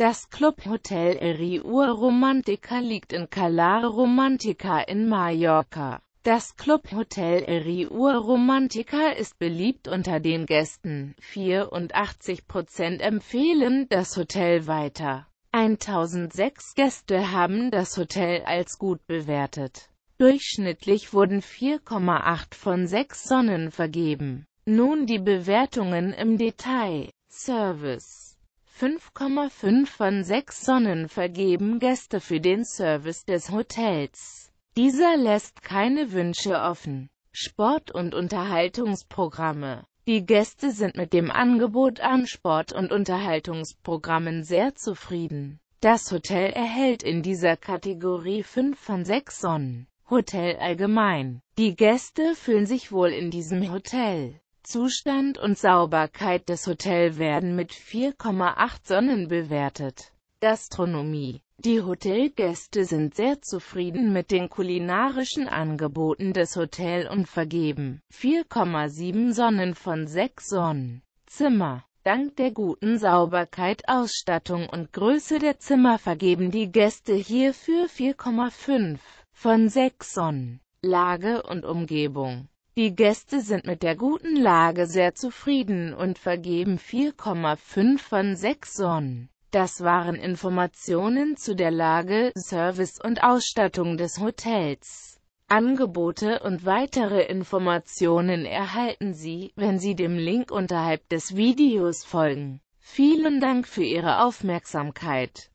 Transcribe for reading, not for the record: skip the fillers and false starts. Das Clubhotel Riu Romantica liegt in Cala Romantica in Mallorca. Das Clubhotel Riu Romantica ist beliebt unter den Gästen. 84% empfehlen das Hotel weiter. 1006 Gäste haben das Hotel als gut bewertet. Durchschnittlich wurden 4,8 von 6 Sonnen vergeben. Nun die Bewertungen im Detail. Service: 5,5 von 6 Sonnen vergeben Gäste für den Service des Hotels. Dieser lässt keine Wünsche offen. Sport- und Unterhaltungsprogramme: Die Gäste sind mit dem Angebot an Sport- und Unterhaltungsprogrammen sehr zufrieden. Das Hotel erhält in dieser Kategorie 5 von 6 Sonnen. Hotel allgemein: Die Gäste fühlen sich wohl in diesem Hotel. Zustand und Sauberkeit des Hotels werden mit 4,8 Sonnen bewertet. Gastronomie: Die Hotelgäste sind sehr zufrieden mit den kulinarischen Angeboten des Hotels und vergeben 4,7 Sonnen von 6 Sonnen. Zimmer: Dank der guten Sauberkeit, Ausstattung und Größe der Zimmer vergeben die Gäste hierfür 4,5 von 6 Sonnen. Lage und Umgebung: Die Gäste sind mit der guten Lage sehr zufrieden und vergeben 4,5 von 6 Sonnen. Das waren Informationen zu der Lage, Service und Ausstattung des Hotels. Angebote und weitere Informationen erhalten Sie, wenn Sie dem Link unterhalb des Videos folgen. Vielen Dank für Ihre Aufmerksamkeit.